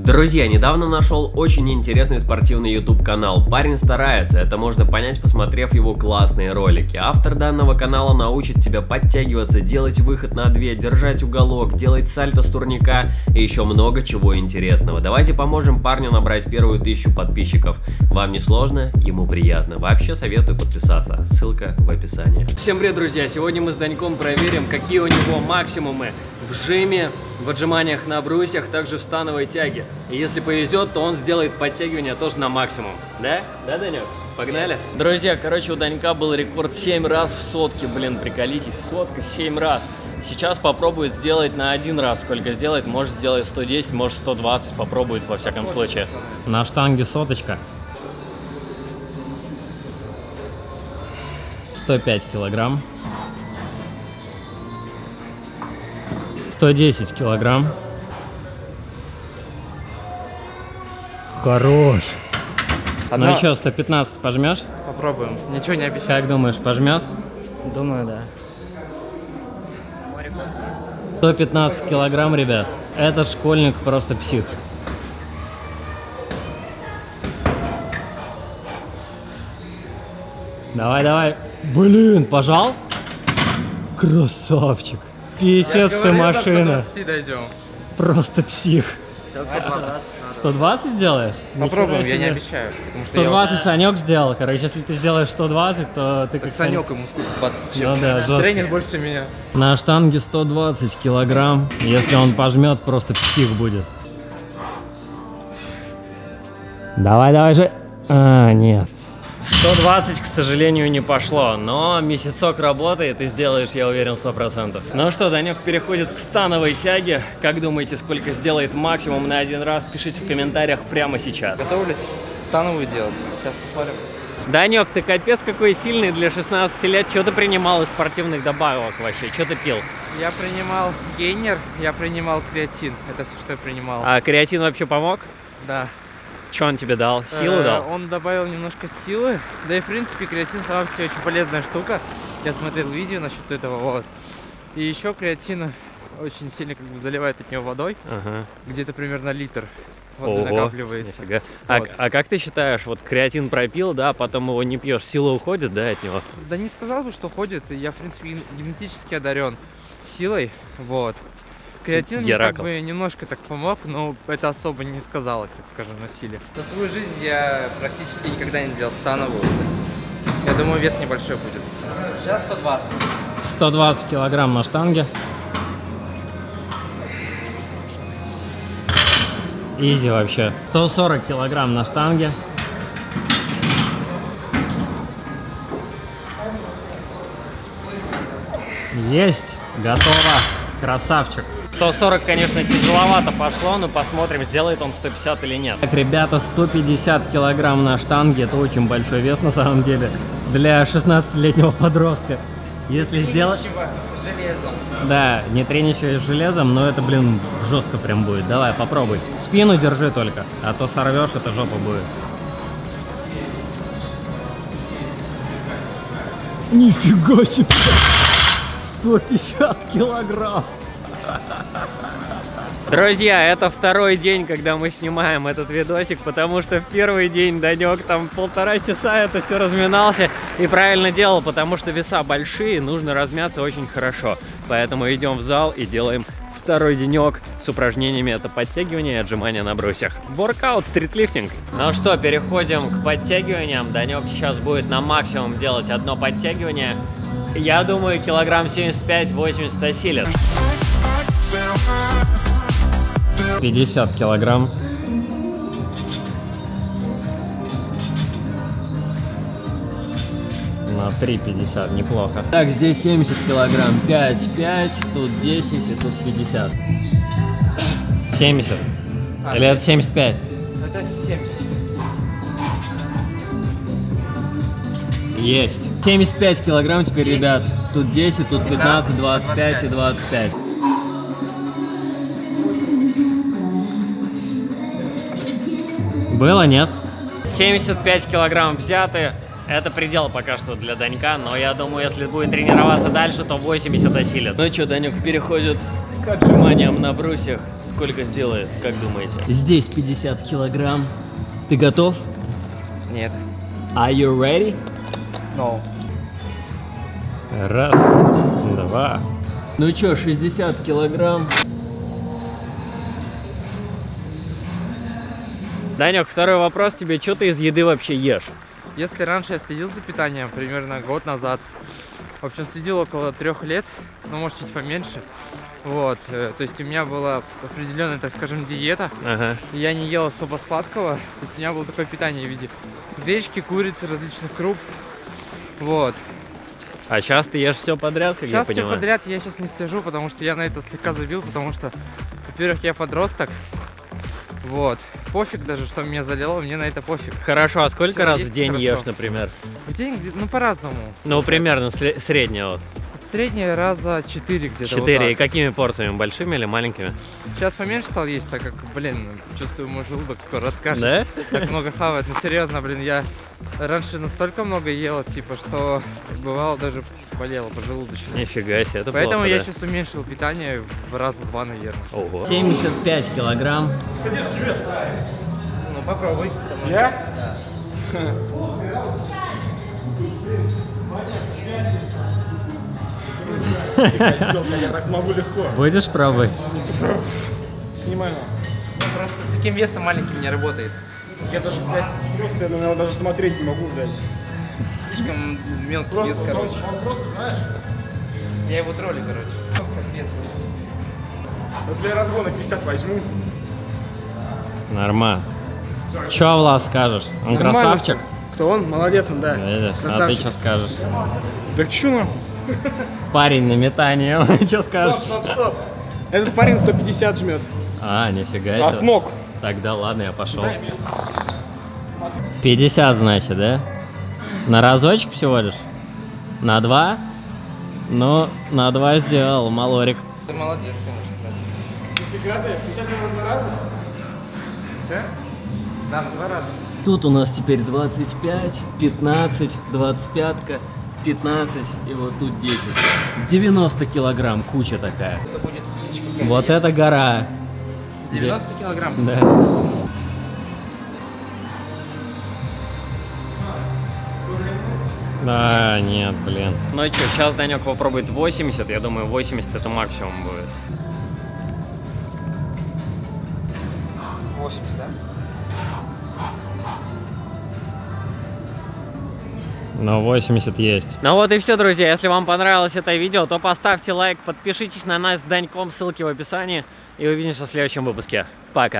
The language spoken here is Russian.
Друзья, недавно нашел очень интересный спортивный YouTube-канал. Парень старается, это можно понять, посмотрев его классные ролики. Автор данного канала научит тебя подтягиваться, делать выход на 2, держать уголок, делать сальто с турника и еще много чего интересного. Давайте поможем парню набрать первую 1000 подписчиков. Вам не сложно, ему приятно. Вообще советую подписаться, ссылка в описании. Всем привет, друзья! Сегодня мы с Даньком проверим, какие у него максимумы в жиме, в отжиманиях на брусьях, также в становой тяге. И если повезет, то он сделает подтягивание тоже на максимум. Да? Да, Данек? Погнали? Друзья, короче, у Данька был рекорд 7 раз в сотке. Блин, приколитесь, сотка 7 раз. Сейчас попробует сделать на 1 раз. Сколько сделает? Может сделать 110, может 120. Попробует, во всяком случае. На штанге соточка. 105 килограмм. 110 килограмм. Хорош. Одна... Ну что, 115 пожмешь? Попробуем. Ничего не обещаю. Как думаешь, пожмет? Думаю, да. 115 килограмм, ребят. Этот школьник просто псих. Давай, давай. Блин, пожал? Красавчик. 50 ты машина. Просто псих. Сейчас 120. 120 сделаешь? Попробуем, я не обещаю. 120 Санек сделал, короче, если ты сделаешь 120, то ты... Так Санек ему сколько, 20 чем? Ну, да, тренер больше меня. На штанге 120 килограмм, если он пожмет, просто псих будет. Давай, давай же. А, нет. 120, к сожалению, не пошло, но месяцок работает и сделаешь, я уверен, 100%. Ну что, Данек переходит к становой тяге. Как думаете, сколько сделает максимум на 1 раз? Пишите в комментариях прямо сейчас. Готовлюсь становую делать. Сейчас посмотрим. Данек, ты капец какой сильный для 16 лет. Что ты принимал из спортивных добавок вообще? Что ты пил? Я принимал гейнер, я принимал креатин. Это все, что я принимал. А креатин вообще помог? Да. Что он тебе дал? Силу дал? Он добавил немножко силы. Да и, в принципе, креатин сама все очень полезная штука. Я смотрел видео насчет этого, вот. И еще креатин очень сильно как бы заливает от него водой. Ага. Где-то примерно литр воды накапливается. Вот. А как ты считаешь, вот креатин пропил, да, потом его не пьешь, сила уходит, да, от него? Да не сказал бы, что уходит. Я, в принципе, генетически одарен силой, вот. Креатин мне как бы немножко так помог, но это особо не сказалось, так скажем, на силе. За свою жизнь я практически никогда не делал становую. Я думаю, вес небольшой будет. Сейчас 120. 120 килограмм на штанге. Изи вообще. 140 килограмм на штанге. Есть, готово. Красавчик. 140, конечно, тяжеловато пошло, но посмотрим, сделает он 150 или нет. Так, ребята, 150 килограмм на штанге, это очень большой вес на самом деле для 16-летнего подростка. Если сделать... железом. Да, не тренищего с железом, но это, блин, жестко прям будет. Давай, попробуй. Спину держи только, а то сорвешь, это жопа будет. Нифига себе! 150 килограмм. Друзья, это второй день, когда мы снимаем этот видосик, потому что в первый день Данек там 1,5 часа это все разминался и правильно делал, потому что веса большие, нужно размяться очень хорошо. Поэтому идем в зал и делаем второй денек с упражнениями, это подтягивание и отжимания на брусьях. Воркаут, стритлифтинг. Ну что, переходим к подтягиваниям. Данек сейчас будет на максимум делать одно подтягивание. Я думаю, килограмм 75-80 осилит. 50 килограмм. 3,50, неплохо. Так, здесь 70 килограмм. 5,5, тут 10 и тут 50. 70? Или это 75? Это 70. Есть. 75 килограмм теперь, 10. Ребят. Тут 10, тут 15, 25 и 25. Было, нет? 75 килограмм взяты. Это предел пока что для Данька, но я думаю, если будет тренироваться дальше, то 80 осилит. Ну что, Данек переходит к отжиманиям на брусьях. сколько сделает, как думаете? Здесь 50 килограмм. Ты готов? Нет. Are you ready? No. Раз, два. Ну чё, 60 килограмм. Данёк, второй вопрос тебе. Чё ты из еды вообще ешь? Если раньше я следил за питанием, примерно год назад, в общем, следил около 3 лет, ну, может, чуть поменьше. Вот, то есть у меня была определенная, так скажем, диета. Ага. Я не ел особо сладкого, то есть у меня было такое питание в виде гречки, курицы, различных круп. Вот. А сейчас ты ешь все подряд, как я понимаю? Сейчас все подряд я сейчас не слежу, потому что я на это слегка забил, потому что, во-первых, я подросток. Вот. Пофиг даже, что меня залило, мне на это пофиг. Хорошо, а сколько раз в день ешь, например? В день, ну, по-разному. Ну, примерно среднего. Среднее раза 4 где-то. 4. Вот. И какими порциями? Большими или маленькими? Сейчас поменьше стал есть, так как, блин, чувствую, мой желудок скоро откажет. Да? Так много хавает. Ну, серьезно, блин, я раньше настолько много ел, типа, что бывало даже болело по желудочному. Нифига себе, это поэтому плохо, я да? Сейчас уменьшил питание в раза 2, наверное. Ого. 75 килограмм. Ну, попробуй. Со мной. Я? Да. Я смогу легко. Будешь пробовать? Снимаю. Просто с таким весом маленьким не работает. Я даже, просто, наверное, даже смотреть не могу, блядь. Слишком мелкий просто, вес, короче. Он просто, знаешь... Я его троллю, короче. Вот для разгона 50 возьму. Нормально. Че, Влас, скажешь? Он нормально. Красавчик? Кто он? Молодец он, да. А ты что скажешь? Так че нахуй? Парень на метании, что скажешь? Стоп, стоп, стоп. Этот парень 150 жмет. А, нифига себе. От ног. Тогда ладно, я пошел. 50, значит, да? На разочек всего лишь? На 2? Ну, на 2 сделал, малорик. Ты молодец, конечно. 50 на 2 раза? Да? Да, на 2 раза. Тут у нас теперь 25, 15, 25-ка. 15 и вот тут 10. 90 килограмм, куча такая. Это будет птичка, вот это гора. 90 килограмм. Да. Да, нет, блин. Ну и что, сейчас Данек попробует 80, я думаю 80 это максимум будет. 80, да? Но 80 есть. Ну вот и все, друзья. Если вам понравилось это видео, то поставьте лайк, подпишитесь на нас с Даньком, ссылки в описании. И увидимся в следующем выпуске. Пока!